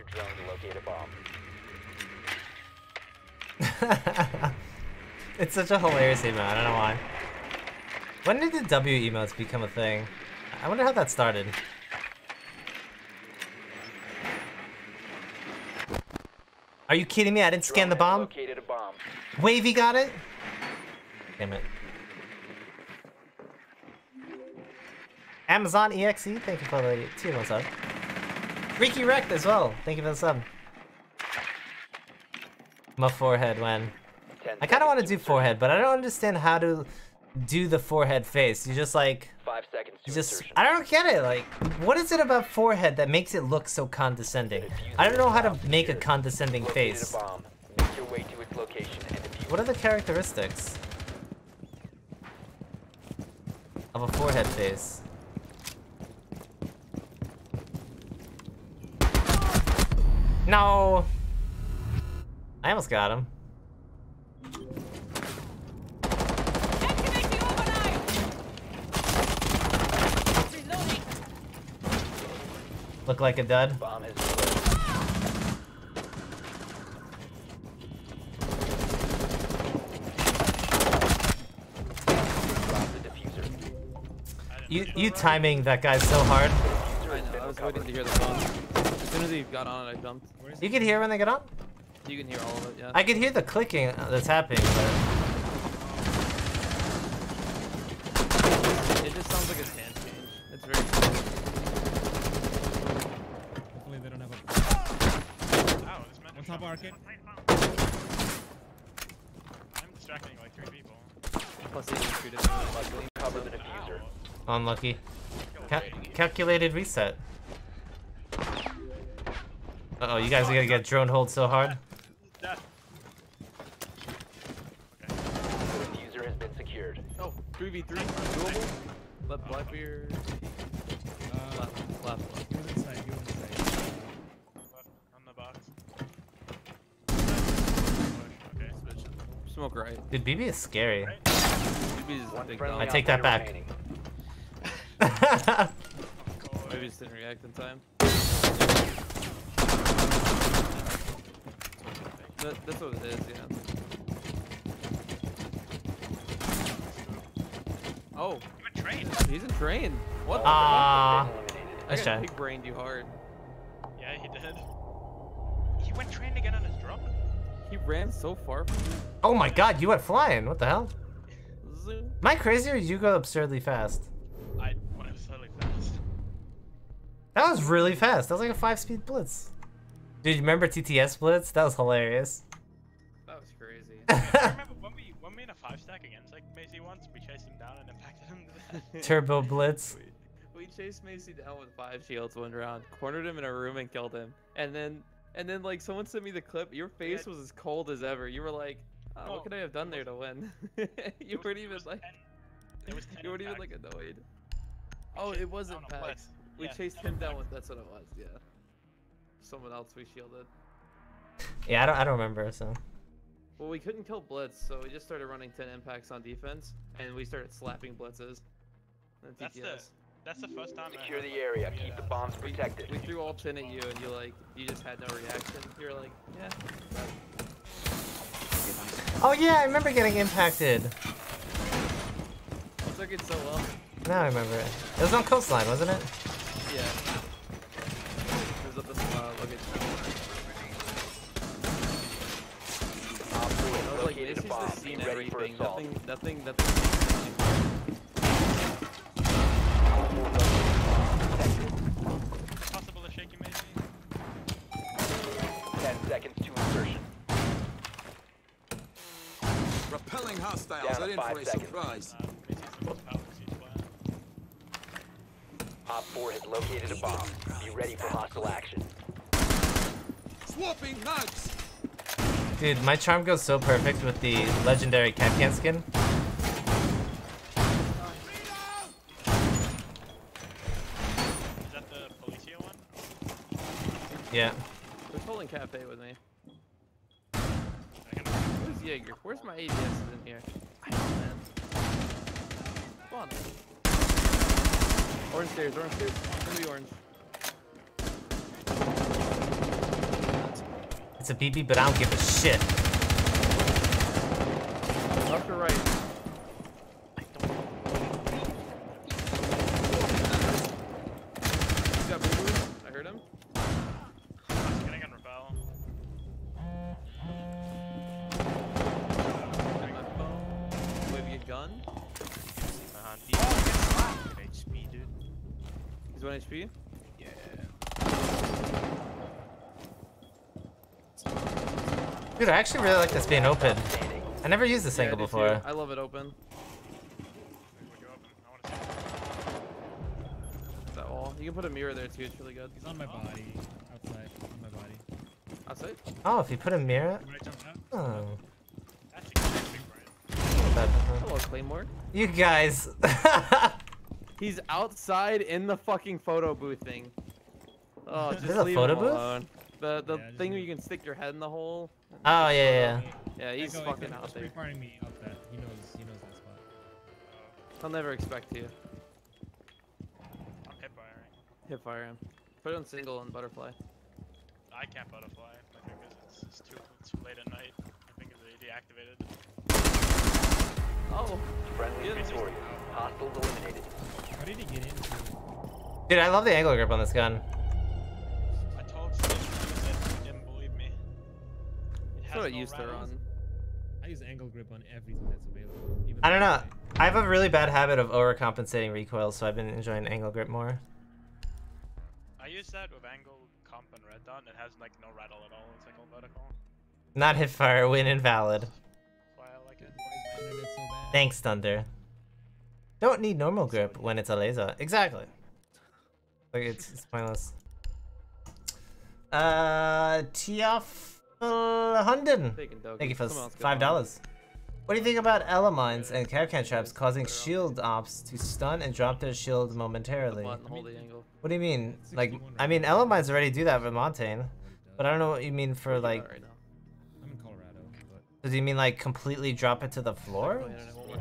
your drone to locate a bomb. It's such a hilarious emote, I don't know why. When did the W emotes become a thing? I wonder how that started. Are you kidding me? I didn't scan the bomb? Wavy got it? Damn it. Amazon EXE, thank you for the T1 sub. Freaky Wrecked as well, thank you for the sub. My forehead when. I kind of want to do forehead, but I don't understand how to do the forehead face. You just like... 5 seconds to insertion. I don't get it, like, what is it about forehead that makes it look so condescending? I don't know how to make a condescending face. What are the characteristics of a forehead face? No! I almost got him. Look like a dud. Bomb has you timing that guy so hard. I know, I was waiting to hear the bomb. As soon as he got on it, I jumped. You can hear when they get on? You can hear all of it, yeah. I can hear the clicking that's happening, but... It just sounds like a hand change. It's very cool. Top arcade. I'm distracting like 3 people. Plus he retreated. Cover the diffuser. Unlucky. Calculated reset. Uh oh, you guys are gonna get drone hold so hard. Death. Okay. The diffuser has been secured. Oh, 3v3. Doable. Left, Blackbeard. Left. Smoke right. Dude, BB is scary. I take that back. Maybe just didn't react in time. That's what it is, yeah. Oh. He's in train. What? Ah. Nice try. He big-brained you hard. Yeah, he did. He went train again on his drone. He ran so far from you. Oh my god, you went flying. What the hell? Zoom. Am I crazy or did you go absurdly fast? I went absurdly fast. That was really fast. That was like a 5-speed blitz. Dude, you remember TTS blitz? That was hilarious. That was crazy. I remember when we in a 5-stack against like Macie once, we chased him down and impacted him to the turbo blitz. We chased Macie down with 5 shields one round, cornered him in a room and killed him. And then like someone sent me the clip. Your face was as cold as ever. You were like, oh, no, what could I have done there to win? you weren't even like annoyed. Oh, it wasn't Pax. We chased him down with, that's what it was. Yeah. Someone else we shielded. Yeah, I don't remember. So. Well, we couldn't kill Blitz, so we just started running 10 impacts on defense, and we started slapping Blitzes. And that's the first time. Secure the area. Keep the bombs protected. We threw all 10 at you, and you just had no reaction. You were like, yeah. Oh yeah, I remember getting impacted. I took it so well. Now I remember it. It was on Coastline, wasn't it? Yeah. It was up this luggage. I was like, this is the scene. Everything. Nothing. Possible to shake you, maybe? 10 seconds to insertion. Repelling hostiles. Down I didn't really surprise. Op 4 has located a bomb. Be ready for hostile action. Swapping knives. Dude, my charm goes so perfect with the legendary Capcan skin. Yeah. They're holding cafe with me. Where's Jaeger? Where's my ADS in here? I don't know, man. Come on. Orange stairs. It's gonna be orange. It's a BB, but I don't give a shit. Left or right? I don't know. He's got boo-boo. I heard him. I was getting on rebel. Maybe a gun? He's one HP, dude. He's one HP? Yeah. Dude, I actually really like this being open. I never used this angle before. I love it open. That wall. You can put a mirror there too, it's really good. He's on my body. Outside. On my body. Outside? Oh, if you put a mirror? Oh. Hello, Claymore. You guys. He's outside in the fucking photo booth thing. Oh, just leave him alone. The thing where you can stick your head in the hole. Oh, yeah, yeah. Yeah, he's fucking out there. Me up that. He knows that spot. I'll never expect you. I'm hip-firing. Hip-fire him. Put it on single and butterfly. I can't butterfly. I think it's too late at night. I think it's deactivated. Oh. Friendly victory. Hostiles eliminated. How did he get in? Dude, I love the angle grip on this gun. That's what I used to run. I use angle grip on everything that's available. Even I don't know. I have a really bad habit of overcompensating recoil, so I've been enjoying angle grip more. I use that with angle comp and red dot, and it has like no rattle at all. It's like all vertical. Not hit fire, win invalid. That's why I like it. Why is my internet so bad? Thanks, Thunder. Don't need normal grip when it's a laser. Exactly. Like it's pointless. Tioff. Hunden, thank you for $5. What do you think about Elemines and Carcan traps causing shield ops to stun and drop their shields momentarily? What do you mean? Like, I mean, Elemines already do that with Montaigne, but I don't know what you mean for like. I'm in Colorado. Does he mean like completely drop it to the floor?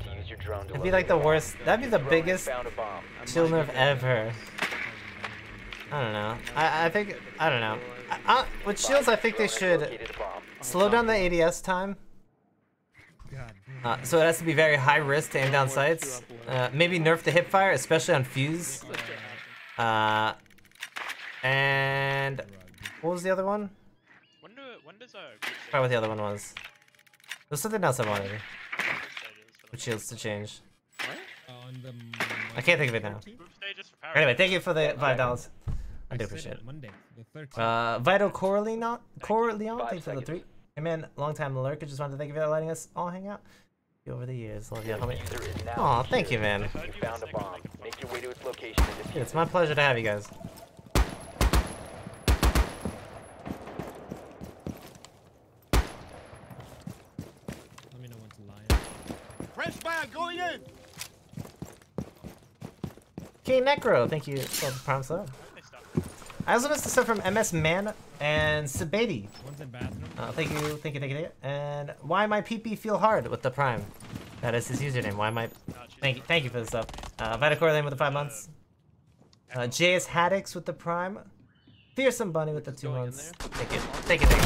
That'd be like the worst. That'd be the biggest shield nerf ever. I don't know. I think I don't know. With shields, I think they should slow down the ADS time. So it has to be very high risk to aim down sights. Maybe nerf the hipfire, especially on fuse. And what was the other one? I forgot what the other one was. There's something else I wanted. With shields to change. I can't think of it now. Anyway, thank you for the $5. I do appreciate it. Monday, the Vital Corleon, thanks for the 3. Hey man, long time lurker. Just wanted to thank you for letting us all hang out over the years. Love you, homie. Aw, thank you, man. You found a bomb. Make your way to its location. Dude, it's my pleasure to have you guys. Let me know when to lie. Press fire going in. King Necro, thank you for the prime sub. I also missed the stuff from MS Man and Sebadi. Thank you. And why my PP feel hard with the prime? That is his username. Why my? Thank you for the sub. Vita Corleone with the 5 months. JS Haddix with the prime. Fearsome Bunny with the 2 months. Thank you.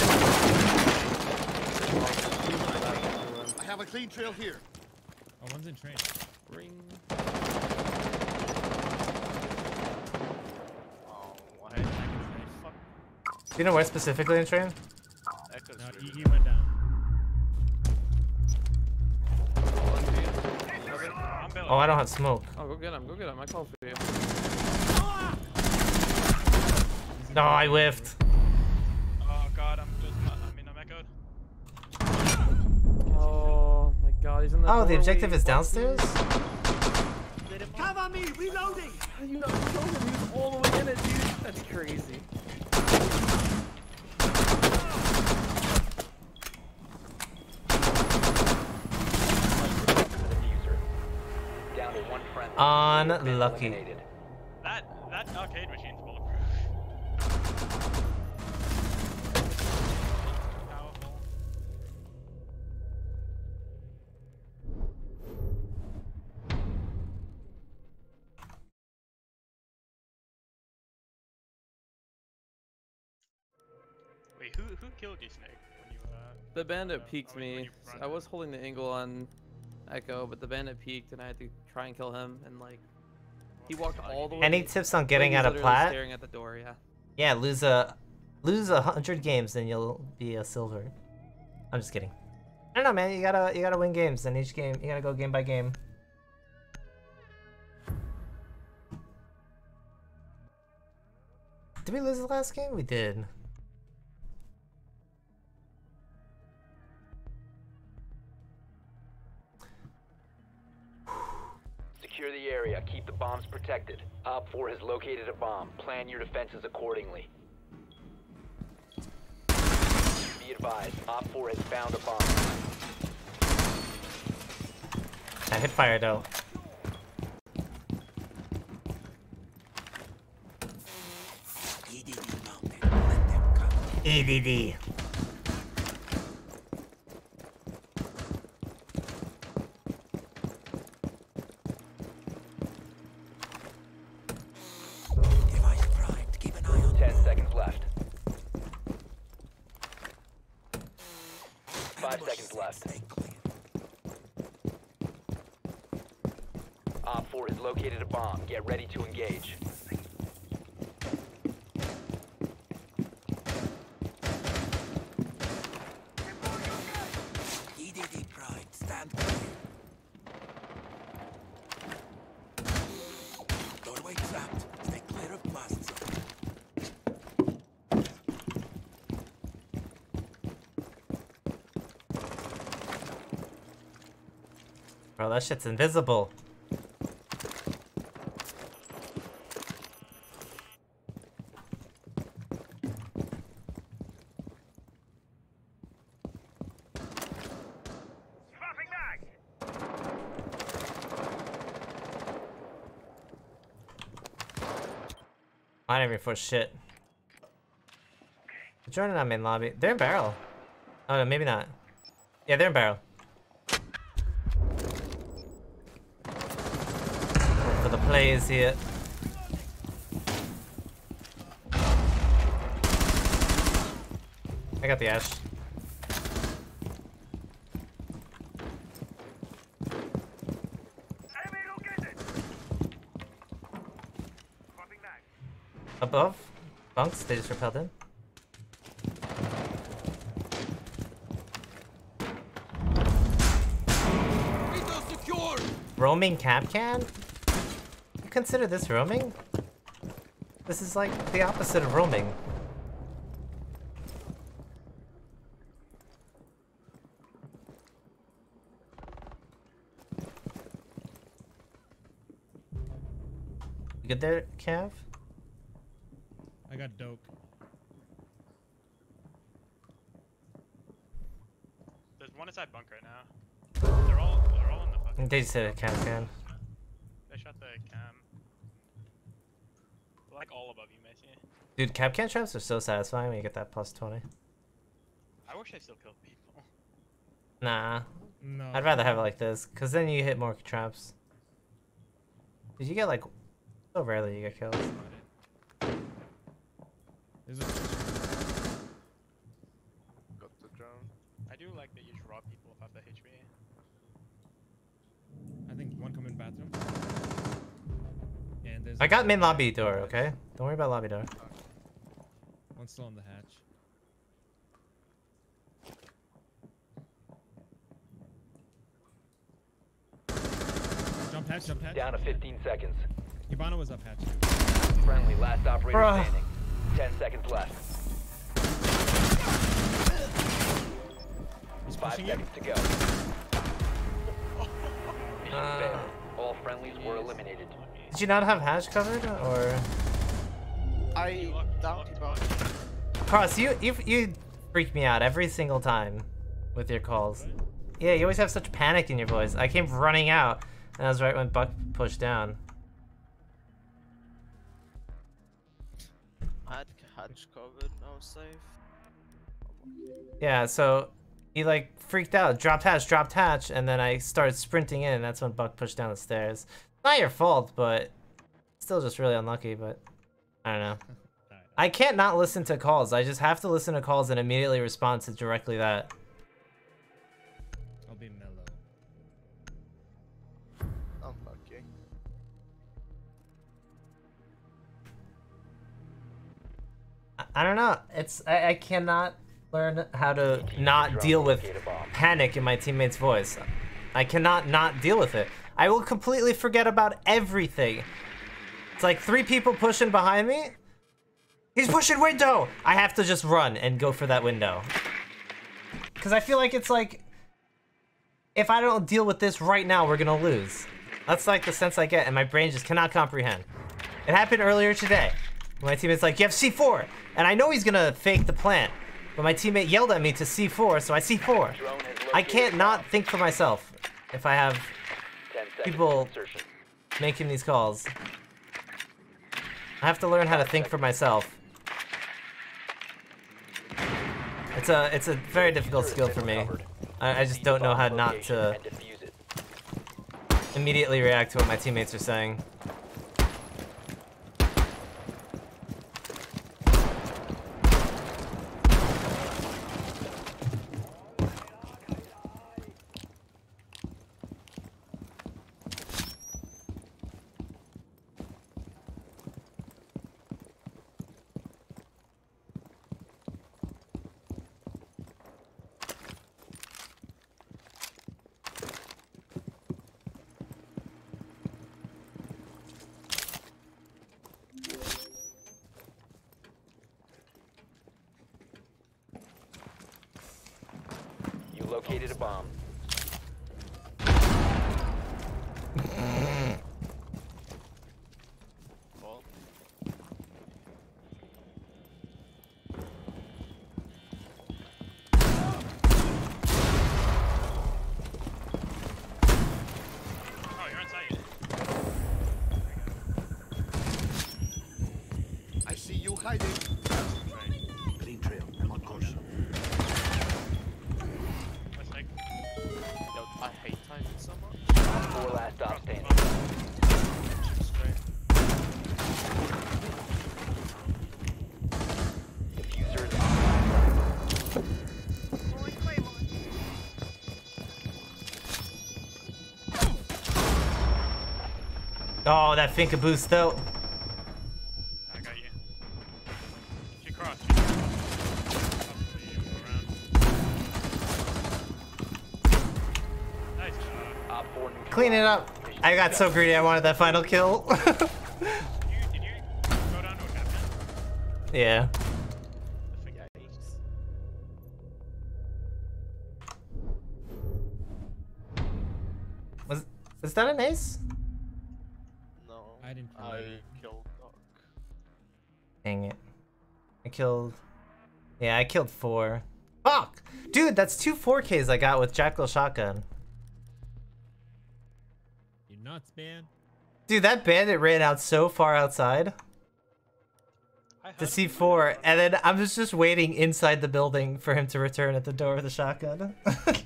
I have a clean trail here. Oh, one's in train. Ring. Do you know where specifically in train? No, he went down. Oh, I don't have smoke. Oh, go get him. I called for you. No, I whiffed. Oh god, I'm echoed. Oh my god, he's in the doorway. Oh, the objective is downstairs? Cover me, reloading! You know, he's all the way in it, dude. That's crazy. Unlucky. That arcade machine's bulletproof. Wait, who killed you, Snake? When you, the bandit peeked me. I was holding the angle on Echo, but the bandit peeked, and I had to try and kill him. And like, he walked all the way. Any tips on getting out of plat? Staring at the door, yeah. Yeah, lose 100 games, and you'll be a silver. I'm just kidding. I don't know, man. You gotta win games, and each game you gotta go game by game. Did we lose the last game? We did. Secure the area. Keep the bombs protected. Op 4 has located a bomb. Plan your defenses accordingly. Be advised, Op 4 has found a bomb. I hit fire though. EDD. Device primed. Keep an eye on. 10 seconds left. 5 seconds left. Op 4 has located a bomb. Get ready to engage. Bro, that shit's invisible. I don't even for shit. Jordan, I'm in lobby. They're in barrel. Oh no, maybe not. Yeah, they're in barrel. For the players here. I got the ash. Above bunks, they just repelled him. Roaming cap can? You consider this roaming? This is like the opposite of roaming. You good there, Cav? I got dope. There's one inside bunk right now. They're all in the fucking. They just hit a cam. They shot the cam. They're like all above you, Macie. Dude, cap can traps are so satisfying when you get that +20. I wish I still killed people. Nah. No. I'd rather have it like this, cause then you hit more traps. Did you get like? So rarely you get killed. Is it? Got the drone. I do like that you just rob people off the HP. I think one come in bathroom. Yeah, I got main lobby door, okay? Don't worry about lobby door. One's still on the hatch. Jump hatch, jump hatch. Down to 15 seconds. Ivana was up hatch. Friendly, last operator standing. 10 seconds left. 5 seconds to go. Mission failed. All friendlies were eliminated. Did you not have hatch covered, or? I doubt it. Cross, you freak me out every single time with your calls. Yeah, you always have such panic in your voice. I came running out, and I was right when Buck pushed down. Hatch covered, no safe. Yeah, so he like freaked out, dropped hatch, and then I started sprinting in, and that's when Buck pushed down the stairs. Not your fault, but still just really unlucky, but I don't know. I can't not listen to calls. I just have to listen to calls and immediately respond to directly that. I'll be mellow. Unlucky. I don't know. It's I cannot learn how to not deal with panic in my teammate's voice. I cannot not deal with it. I will completely forget about everything. It's like three people pushing behind me. He's pushing window! I have to just run and go for that window. Because I feel like it's like, if I don't deal with this right now, we're gonna lose. That's like the sense I get, and my brain just cannot comprehend. It happened earlier today. My teammate's like, you have C4! And I know he's gonna fake the plant, but my teammate yelled at me to C4, so I C4. I can't not think for myself if I have people making these calls. I have to learn how to think for myself. It's a very difficult skill for me. I just don't know how not to immediately react to what my teammates are saying. Located a bomb. I see you hiding. Green trail, I'm on course. I hate timing so much. Four last stop standing. Diffuser is online. Oh, that Finca boost though. I got you. She crossed. Clean it up. I got so greedy. I wanted that final kill. Did you go down to a captain? Yeah. Was that an ace? No. I didn't. I killed Doc. Dang it. I killed. Yeah, I killed 4. Fuck, dude, that's 2 4Ks I got with Jackal shotgun. Nuts, man. Dude, that bandit ran out so far outside to C4, and then I was just waiting inside the building for him to return at the door with a shotgun. Unfortunate.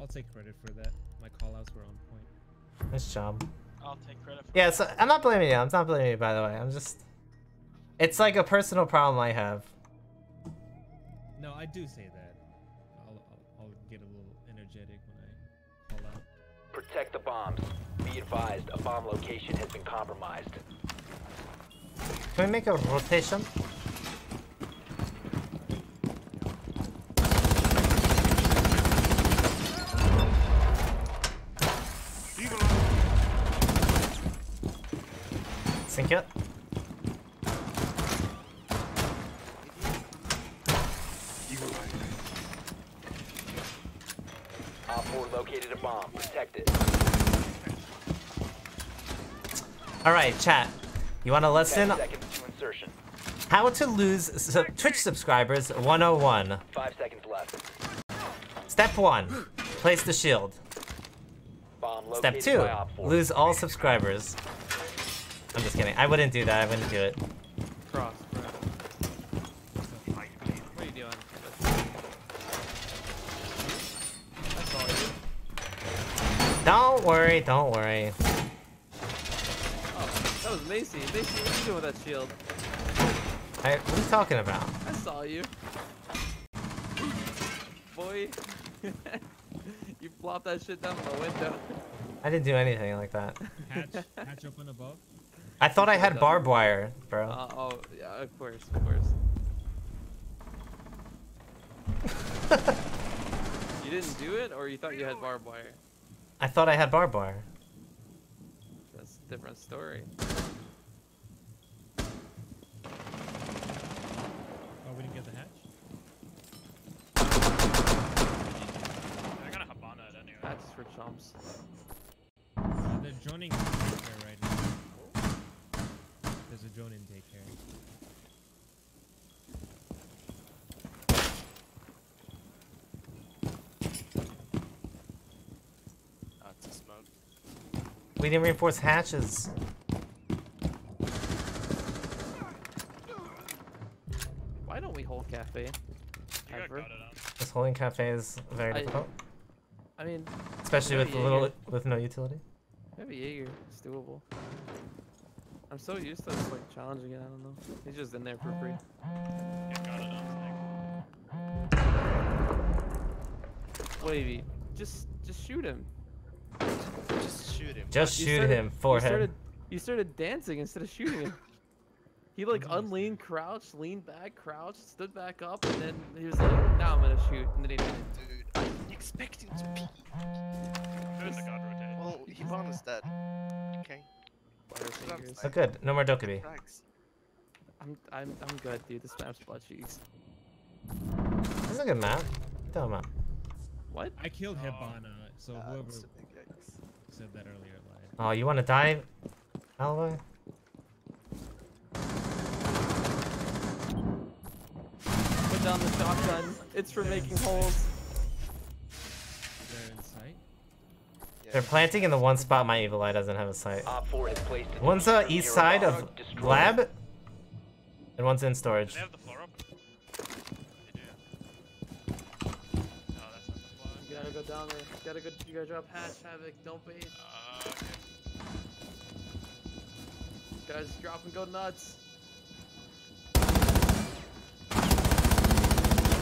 I'll take credit for that. My callouts were on point. Nice job. I'll take credit for that. So I'm not blaming you. I'm not blaming you, by the way. I'm just... It's like a personal problem I have. No, I do say that. I'll get a little energetic when I call out. Protect the bombs. Be advised, a bomb location has been compromised. Can we make a rotation? Sink it. Located a bomb. Protect it. All right, chat. You want a lesson? To how to lose Twitch subscribers 101. 5 seconds left. Step 1: place the shield. Bomb Step 2: lose all subscribers. I'm just kidding. I wouldn't do that. I wouldn't do it. Cross. Don't worry, don't worry. Oh. That was Macie. Macie, what are you doing with that shield? Hey, what are you talking about? I saw you. Boy. You plopped that shit down from the window. I didn't do anything like that. Hatch open above? I thought I had barbed wire, bro. Oh, yeah, of course, of course. You didn't do it, or you thought you had barbed wire? I thought I had barbed wire. That's a different story. Oh, we didn't get the hatch? I got a Habana at anyway. That's for chumps. They're joining intake here right now. There's a drone intake here. We didn't reinforce hatches. Why don't we hold cafe? This holding cafe is very difficult. I mean, especially with no utility. Maybe Jaeger, it's doable. I'm so used to this like challenging it. I don't know. He's just in there for free. Wavy, just shoot him. Just shoot him. Just shoot him, forehead. You started dancing instead of shooting him. He like unleaned, crouched, leaned back, crouched, stood back up, and then he was like, now I'm gonna shoot. And then he didn't. Dude, I didn't expect him to be. Well, Hibana's dead. Okay. So good. No more Dokkaebi. I'm good, dude. This map's butt cheeks. This is a good map. Dumb map. What? I killed Hibana, so whoever said that earlier lied. Oh, you want to die, Alloy? Put down the shotgun. It's for making holes. They're in sight. They're planting in the one spot my evil eye doesn't have a sight. One's east side of lab, and one's in storage. They have the floor open. Gotta go down there. You gotta drop hatch, havoc. Don't bait. Okay. Guys, drop and go nuts.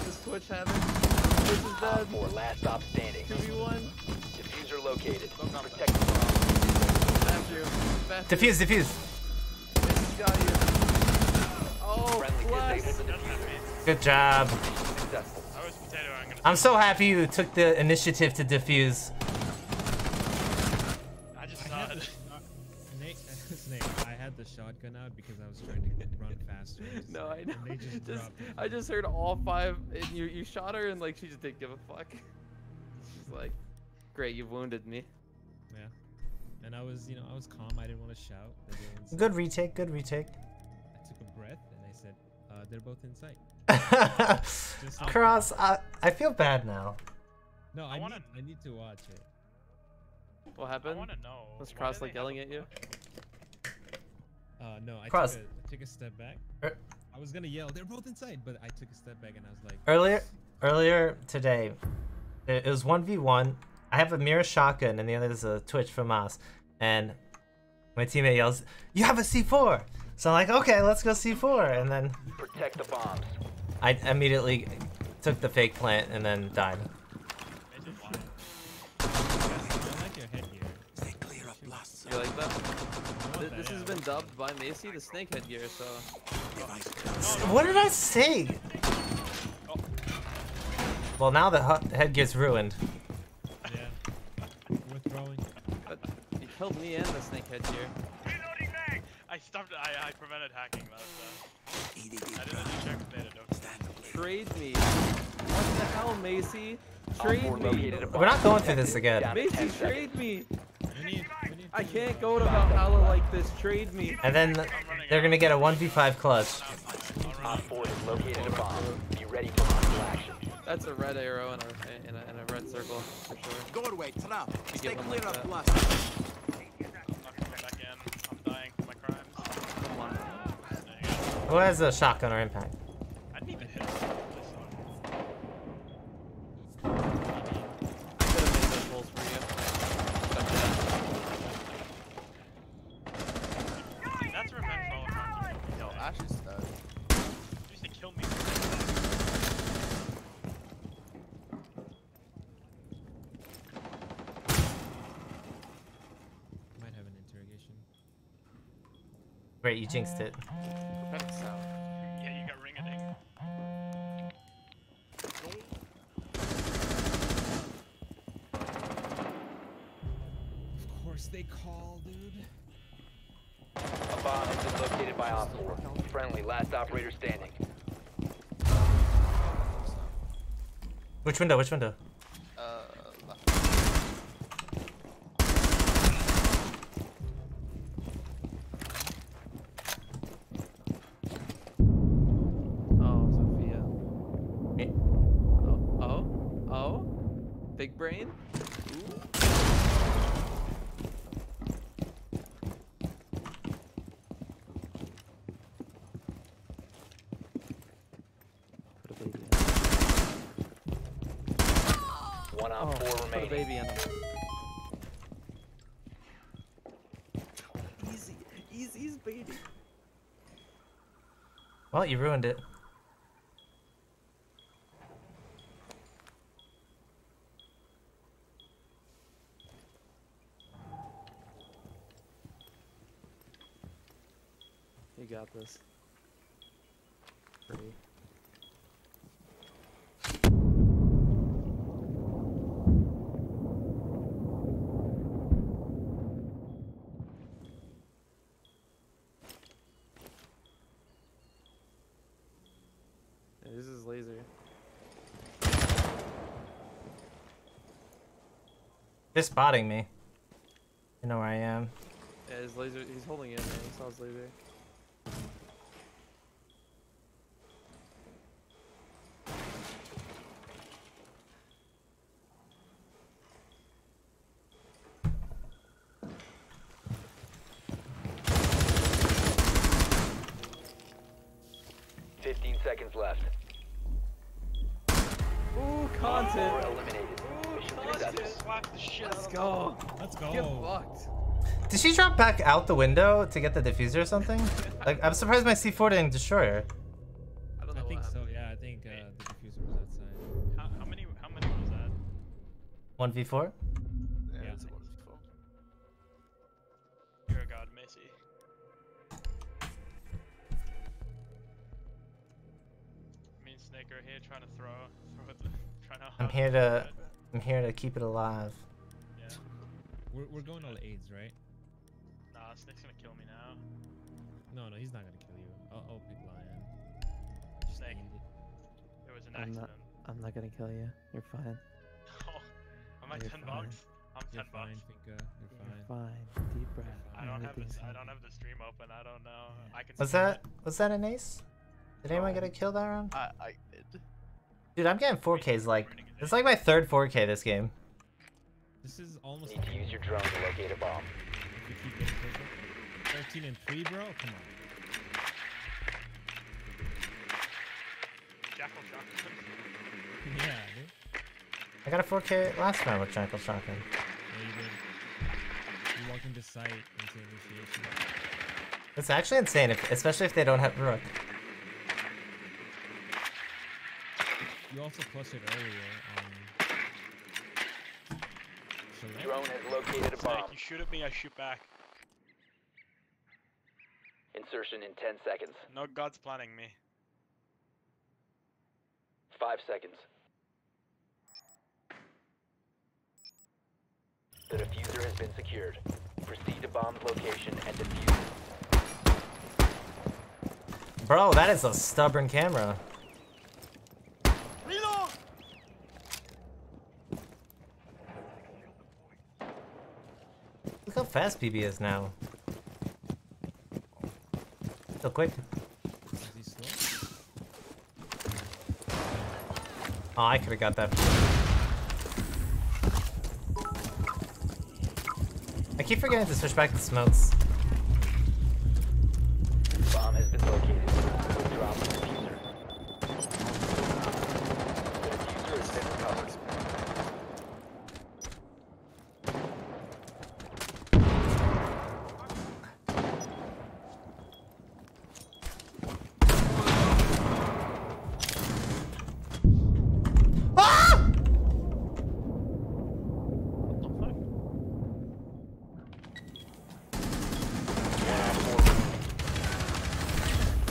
This Twitch havoc. This is dead. Four last stop standing. 2v1. Diffuser located. Protect the bomb. Diffuse. This got you. Oh, blast. Good job. Successful. I'm so happy you took the initiative to defuse. I just saw it. Snake, I had the shotgun out because I was trying to run faster. No, I know. They just I just heard all five, and you shot her, and like she just didn't give a fuck. She's like, "Great, you wounded me." Yeah. And I was calm. I didn't want to shout. Good retake. Good retake. I took a breath, and I said, "They're both in sight." Cross, I feel bad now. No, I need to watch it. What happened? I want to know. Was Cross like yelling at you? No, I took a step back. I was gonna yell, "They're both inside," but I took a step back and I was like. Earlier today, it was 1v1. I have a Mira shotgun and the other is a Twitch from Moss, and my teammate yells, "You have a C4!" So I'm like, "Okay, let's go C4," and then. Protect the bombs. I immediately took the fake plant and then died. You like that? This has been dubbed by Macie the snake headgear, so. What did I say? Well, now the headgear's ruined. Yeah. Withdrawing. You killed me and the snake headgear. Reloading mag! I stopped. I prevented hacking. That was, I didn't check the data. Trade me. What the hell, Macie? Trade me. We're not going through this again. Macie, trade me. I can't go to Valhalla like this. Trade me. And then they're going to get a 1v5 clutch. That's a red arrow and a red circle for sure. Go away. Stay clear of blast. I'm dying for my crimes. Who has a shotgun or impact? Flash is stuck. You used to kill me. Might have an interrogation. Great, you jinxed it. Yeah, you got ring-a-ding. Of course they call, dude. A bomb has been located by Op 4. Friendly, last operator standing. Which window? Which window? Left. Oh, Sophia. Me? Oh, oh, oh, big brain. Baby on them. Easy, easy, baby. Well, you ruined it. You got this. Pretty. This is laser. They're spotting me. You know where I am. Yeah, his laser. He's holding it, man. He saw his laser. Did she drop back out the window to get the diffuser or something? Like, I'm surprised my C4 didn't destroy her. I don't know. I think so. Yeah, I think the diffuser was outside. How many was that? 1v4. Yeah, it's a 1v4. You're a god, Macie. Me and Snake are here trying to throw it. I'm here to keep it alive. Yeah. We're going all AIDS, right? Nah, Snake's gonna kill me now. No, he's not gonna kill you. Oh, people, I am. Snake, there was an accident. I'm not gonna kill you. You're fine. Oh, am I 10 bucks? I'm 10 bucks. You're fine. Deep breath. I don't have the stream open. I don't know. Yeah. Was that an ace? Did anyone get a kill that round? I did. Dude, I'm getting 4Ks. Like, it's like my third 4K this game. This is almost. You need to use your drone to locate a bomb. 13 and 3, bro? Come on. Jackal shotgun. Yeah, dude. I got a 4K last round with Jackal shotgun. Yeah, you did. You walked into sight into initiation. It's actually insane, especially if they don't have Rook. You also clustered earlier on. Drone has located a bomb. Snake, you shoot at me, I shoot back. Insertion in 10 seconds. No god's planning me. 5 seconds. The diffuser has been secured. Proceed to bomb's location and defuse. Bro, that is a stubborn camera. Look how fast PB is now. So quick. Is he slow? Oh, I could have got that. I keep forgetting to switch back to smokes. Bomb has been located. Drop the diffuser. The diffuser has been recovered.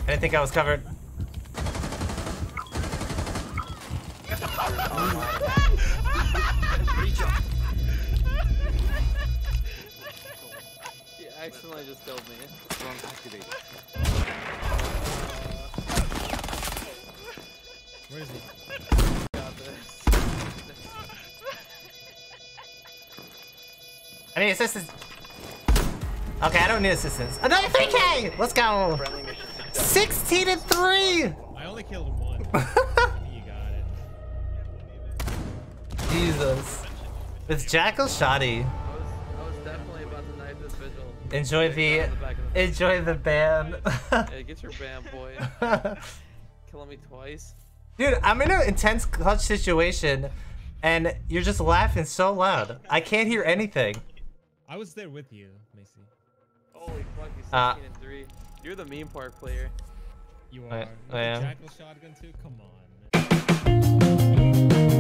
I didn't think I was covered. You accidentally just killed me. Wrong activated. Where is he? Got this. I need assistance. Okay, I don't need assistance. Another 3K! Let's go! 16-3! I only killed one. You got it. Jesus. It's Jackal Shoddy. I was definitely about to knife this vigil. Enjoy the ban. Yeah, get your ban, boy. Killing me twice. Dude, I'm in an intense clutch situation, and you're just laughing so loud. I can't hear anything. I was there with you, Macie. Holy fuck, he's 16-3. You're the meme park player. You are. I am. Jackal shotgun too? Come on.